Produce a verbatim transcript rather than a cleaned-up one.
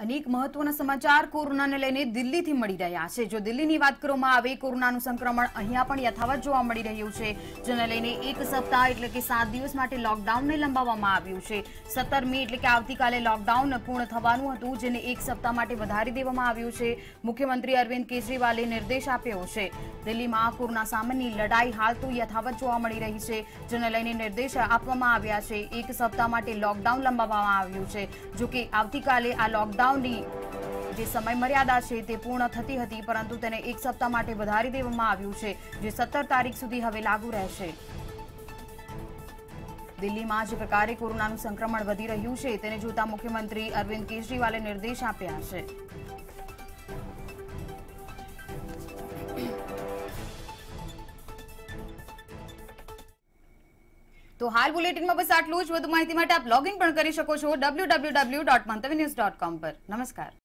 अनेक महत्वना समाचार कोरोना ने लईने दिल्ली थी मळी रह्या छे। जो दिल्ली नी वात करो मां आवे कोरोनानुं संक्रमण अहींया पण यथावत जोवा मळी रह्युं छे, जेने लईने एक सप्ताह एटले के सात दिवस माटे लॉकडाउन ने लंबाववामां आव्युं छे। सत्रह मे एटले के आवतीकाले लॉकडाउन पूर्ण थवानुं हतुं, जेने एक सप्ताह माटे वधारी देवामां आव्युं छे। मुख्यमंत्री अरविंद केजरीवाले निर्देश आप्यो छे। दिल्ली में कोरोना सामेनी लड़ाई हाल तो यथावत जोवा मळी रही छे, जेने लईने निर्देश आपवामां आव्या छे। एक सप्ताह माटे लॉकडाउन लंबाववामां आव्युं छे। जो के आवतीकाले आ लॉकडाउन समय मर्यादा है ते पूर्ण थती हती, परंतु तेने एक सप्ताह माटे वधारी देवामां आव्युं छे, जे सत्रह तारीख सुधी हवे लागू रहेशे। दिल्ली में जे प्रकारे कोरोनानुं संक्रमण वधी रह्युं छे, तेने जोता मुख्यमंत्री अरविंद केजरीवाले निर्देश आप्या छे। तो हाल बुलेटिन में बस आटलू ज। વધુ માહિતી માટે આપ લોગિન પણ કરી શકો છો W W W dot Mantavya news dot com पर। नमस्कार।